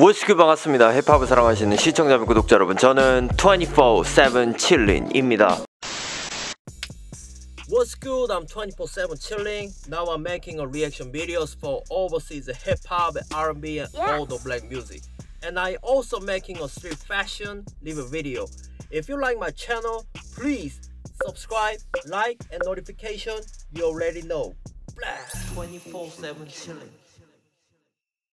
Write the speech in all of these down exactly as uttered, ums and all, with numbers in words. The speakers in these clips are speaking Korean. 워스큐 반갑습니다. 힙합을 사랑하시는 시청자 구독자 여러분, 저는 이십사 칠 칠링입니다. What's good? I'm two four seven chilling. Now I'm making a reaction videos for overseas hip hop, R and B and all the black music. And I also making a street fashion live video. If you like my channel, please subscribe, like and notification. You already know. 이십사 칠 chilling.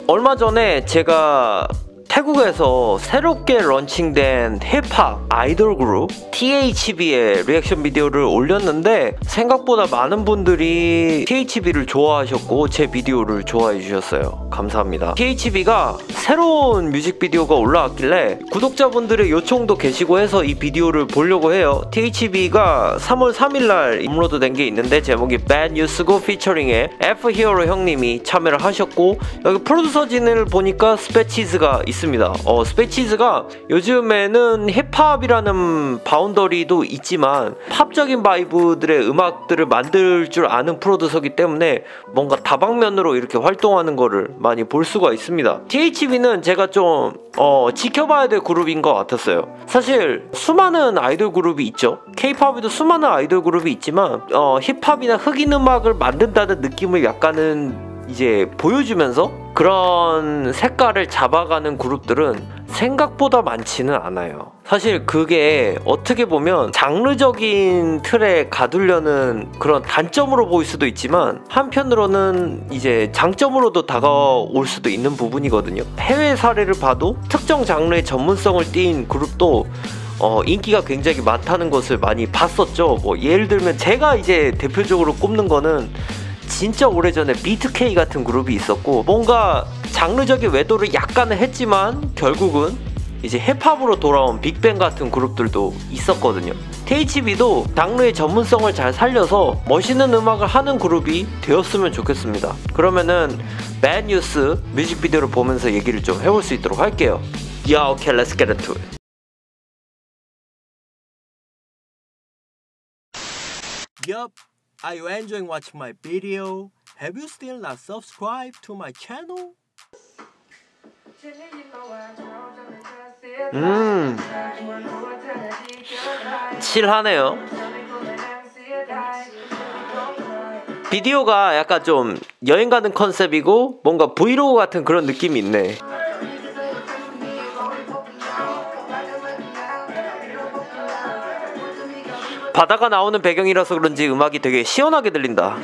얼마 전에 제가 태국에서 새롭게 런칭된 힙합 아이돌 그룹 티 에이치 비의 리액션 비디오를 올렸는데, 생각보다 많은 분들이 티 에이치 비를 좋아하셨고 제 비디오를 좋아해 주셨어요. 감사합니다. 티 에이치 비가 새로운 뮤직비디오가 올라왔길래 구독자분들의 요청도 계시고 해서 이 비디오를 보려고 해요. 티 에이치 비가 삼월 삼일날 업로드 된 게 있는데, 제목이 Bad News Go 피처링에 에프 히어로 형님이 참여를 하셨고, 여기 프로듀서진을 보니까 스페치즈가 있습니다. 어, 스페치즈가 요즘에는 힙합이라는 바운더리도 있지만 팝적인 바이브들의 음악들을 만들 줄 아는 프로듀서기 때문에 뭔가 다방면으로 이렇게 활동하는 거를 많이 볼 수가 있습니다. 티 에이치 비는 제가 좀 어, 지켜봐야 될 그룹인 것 같았어요. 사실 수많은 아이돌 그룹이 있죠. 케이팝에도 수많은 아이돌 그룹이 있지만 어, 힙합이나 흑인 음악을 만든다는 느낌을 약간은 이제 보여주면서 그런 색깔을 잡아가는 그룹들은 생각보다 많지는 않아요. 사실 그게 어떻게 보면 장르적인 틀에 가두려는 그런 단점으로 보일 수도 있지만, 한편으로는 이제 장점으로도 다가올 수도 있는 부분이거든요. 해외 사례를 봐도 특정 장르의 전문성을 띈 그룹도 어, 인기가 굉장히 많다는 것을 많이 봤었죠. 뭐 예를 들면 제가 이제 대표적으로 꼽는 거는 진짜 오래전에 비 투 케이 같은 그룹이 있었고, 뭔가 장르적인 외도를 약간은 했지만 결국은 이제 힙합으로 돌아온 빅뱅 같은 그룹들도 있었거든요. 티 에이치 비도 장르의 전문성을 잘 살려서 멋있는 음악을 하는 그룹이 되었으면 좋겠습니다. 그러면은 Bad News 뮤직비디오를 보면서 얘기를 좀 해볼 수 있도록 할게요. Yeah, okay, let's get into it. Yup. Are you enjoying watching my video? Have you still not subscribed to my channel? 음, 칠하네요. 비디오가 약간 좀 여행 가는 컨셉이고 뭔가 브이로그 같은 그런 느낌이 있네. 바다가 나오는 배경이라서 그런지 음악이 되게 시원하게 들린다.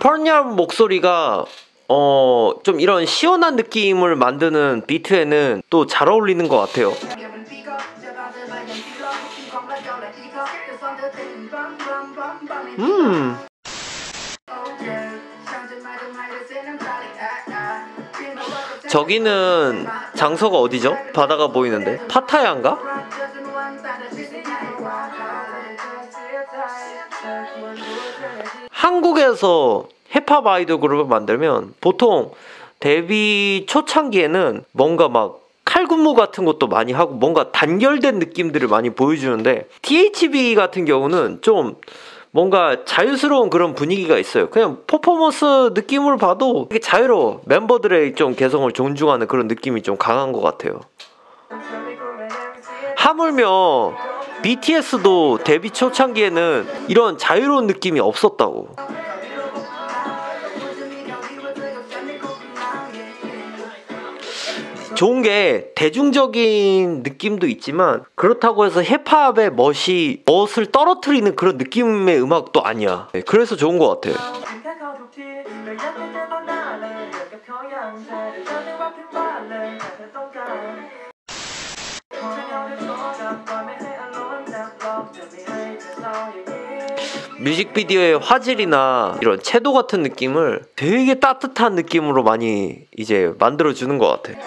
펄냠 목소리가 어, 좀 이런 시원한 느낌을 만드는 비트에는 또 잘 어울리는 것 같아요. 음. 저기는 장소가 어디죠? 바다가 보이는데 파타야인가? 한국에서 힙합 아이돌 그룹을 만들면 보통 데뷔 초창기에는 뭔가 막 칼군무 같은 것도 많이 하고 뭔가 단결된 느낌들을 많이 보여주는데, 티 에이치 비 같은 경우는 좀 뭔가 자유스러운 그런 분위기가 있어요. 그냥 퍼포먼스 느낌을 봐도 되게 자유로워. 멤버들의 좀 개성을 존중하는 그런 느낌이 좀 강한 것 같아요. 하물며 비 티 에스도 데뷔 초창기에는 이런 자유로운 느낌이 없었다고. 좋은 게 대중적인 느낌도 있지만 그렇다고 해서 힙합의 멋이 멋을 떨어뜨리는 그런 느낌의 음악도 아니야. 네, 그래서 좋은 것 같아. 뮤직비디오의 화질이나 이런 채도 같은 느낌을 되게 따뜻한 느낌으로 많이 이제 만들어주는 것 같아.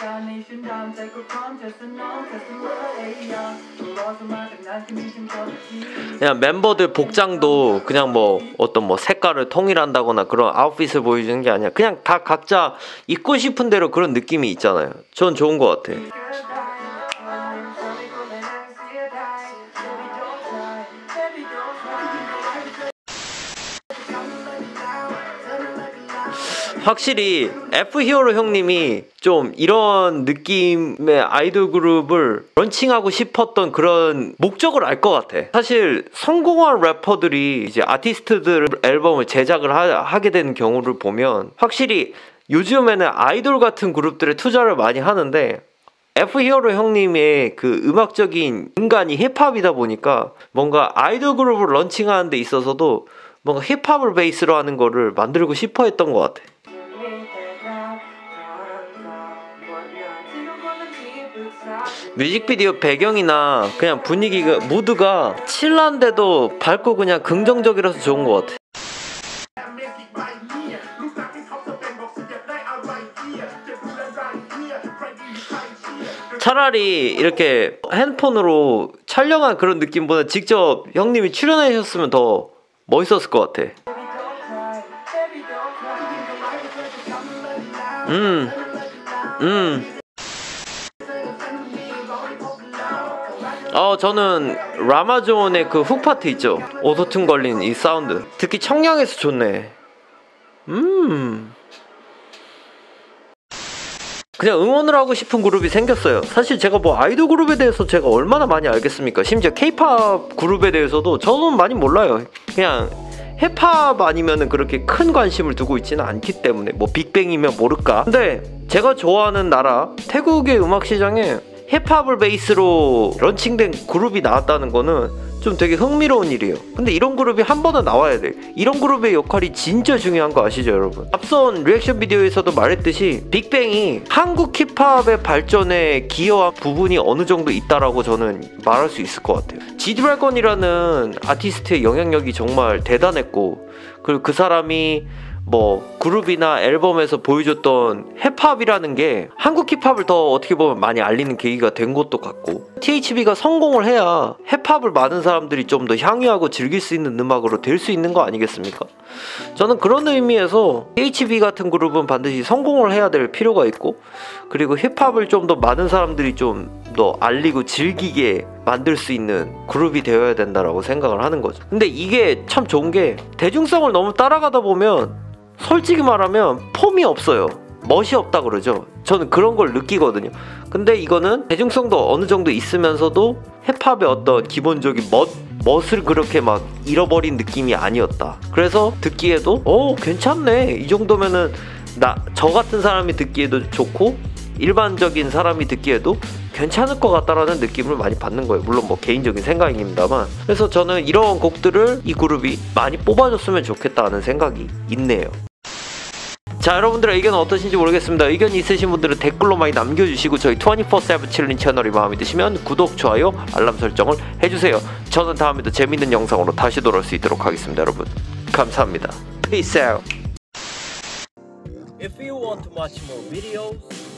Reincarnation time, sacred contest and all testimony. 그냥 멤버들 복장도 그냥 뭐 어떤 뭐 색깔을 통일한다거나 그런 아웃핏을 보여주는 게 아니야. 그냥 다 각자 입고 싶은 대로 그런 느낌이 있잖아요. 전 좋은 것 같아. 확실히 에프 히어로 형님이 좀 이런 느낌의 아이돌 그룹을 런칭하고 싶었던 그런 목적을 알 것 같아. 사실 성공한 래퍼들이 이제 아티스트들 앨범을 제작을 하, 하게 되는 경우를 보면 확실히 요즘에는 아이돌 같은 그룹들에 투자를 많이 하는데 에프 히어로 형님의 그 음악적인 인간이 힙합이다 보니까 뭔가 아이돌 그룹을 런칭하는 데 있어서도 뭔가 힙합을 베이스로 하는 거를 만들고 싶어 했던 것 같아. 뮤직비디오 배경이나 그냥 분위기가, 무드가 칠한데도 밝고 그냥 긍정적이라서 좋은 것 같아. 차라리 이렇게 핸드폰으로 촬영한 그런 느낌보다 직접 형님이 출연해 주셨으면 더 멋있었을 것 같아. 음, 음. 어, 저는 라마존의 그 훅 파트 있죠? 오토튠 걸린 이 사운드 듣기 청량해서 좋네. 음. 그냥 응원을 하고 싶은 그룹이 생겼어요. 사실 제가 뭐 아이돌 그룹에 대해서 제가 얼마나 많이 알겠습니까? 심지어 케이팝 그룹에 대해서도 저는 많이 몰라요. 그냥 힙합 아니면은 그렇게 큰 관심을 두고 있지는 않기 때문에 뭐 빅뱅이면 모를까. 근데 제가 좋아하는 나라 태국의 음악 시장에 힙합을 베이스로 런칭된 그룹이 나왔다는 거는 좀 되게 흥미로운 일이에요. 근데 이런 그룹이 한 번은 나와야 돼. 이런 그룹의 역할이 진짜 중요한 거 아시죠, 여러분? 앞선 리액션 비디오에서도 말했듯이 빅뱅이 한국 힙합의 발전에 기여한 부분이 어느 정도 있다라고 저는 말할 수 있을 것 같아요. 지드래곤이라는 아티스트의 영향력이 정말 대단했고, 그리고 그 사람이 뭐 그룹이나 앨범에서 보여줬던 힙합이라는 게 한국 힙합을 더 어떻게 보면 많이 알리는 계기가 된 것도 같고, 티에이치비가 성공을 해야 힙합을 많은 사람들이 좀 더 향유하고 즐길 수 있는 음악으로 될 수 있는 거 아니겠습니까? 저는 그런 의미에서 티에이치비 같은 그룹은 반드시 성공을 해야 될 필요가 있고, 그리고 힙합을 좀 더 많은 사람들이 좀 더 알리고 즐기게 만들 수 있는 그룹이 되어야 된다라고 생각을 하는 거죠. 근데 이게 참 좋은 게 대중성을 너무 따라가다 보면 솔직히 말하면 폼이 없어요. 멋이 없다 그러죠. 저는 그런 걸 느끼거든요. 근데 이거는 대중성도 어느 정도 있으면서도 힙합의 어떤 기본적인 멋, 멋을 그렇게 막 잃어버린 느낌이 아니었다. 그래서 듣기에도 오, 괜찮네. 이 정도면은 나, 저 같은 사람이 듣기에도 좋고 일반적인 사람이 듣기에도 괜찮을 것 같다라는 느낌을 많이 받는 거예요. 물론 뭐 개인적인 생각입니다만. 그래서 저는 이런 곡들을 이 그룹이 많이 뽑아줬으면 좋겠다는 생각이 있네요. 자, 여러분들의 의견은 어떠신지 모르겠습니다. 의견이 있으신 분들은 댓글로 많이 남겨주시고, 저희 이십사 세븐 칠링 채널이 마음에 드시면 구독, 좋아요, 알람 설정을 해주세요. 저는 다음에도 재밌는 영상으로 다시 돌아올 수 있도록 하겠습니다. 여러분 감사합니다. Peace out. If you want to watch more videos,